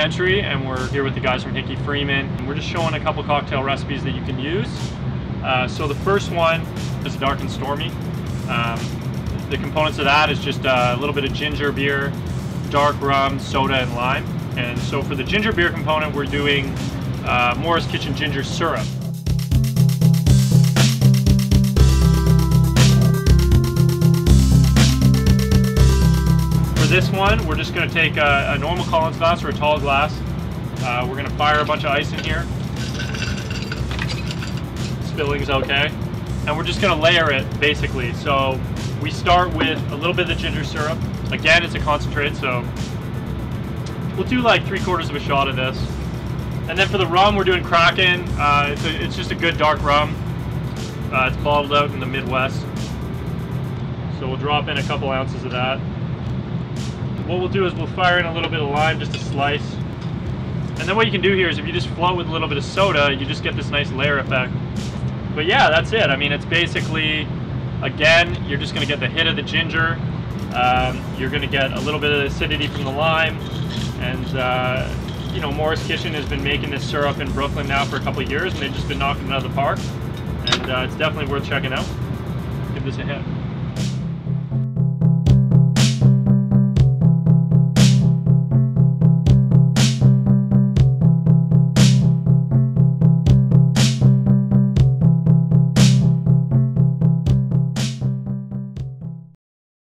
Mantry, and we're here with the guys from Hickey Freeman. And we're just showing a couple cocktail recipes that you can use. So the first one is dark and stormy. The components of that is just a little bit of ginger beer, dark rum, soda, and lime. And so for the ginger beer component, we're doing Morris Kitchen ginger syrup. This one, we're just going to take a normal Collins glass or a tall glass. We're going to fire a bunch of ice in here. Spilling's okay. And we're just going to layer it, basically. So we start with a little bit of the ginger syrup. Again, it's a concentrate, so we'll do like 3/4 of a shot of this. And then for the rum, we're doing Kraken. It's just a good dark rum. It's bottled out in the Midwest. So we'll drop in a couple ounces of that. What we'll do is we'll fire in a little bit of lime, just a slice. And then what you can do here is if you just float with a little bit of soda, you just get this nice layer effect. But yeah, that's it. I mean, it's basically, again, you're just going to get the hit of the ginger. You're going to get a little bit of acidity from the lime. And, you know, Morris Kitchen has been making this syrup in Brooklyn now for a couple of years, and they've just been knocking it out of the park. And it's definitely worth checking out. Give this a hit.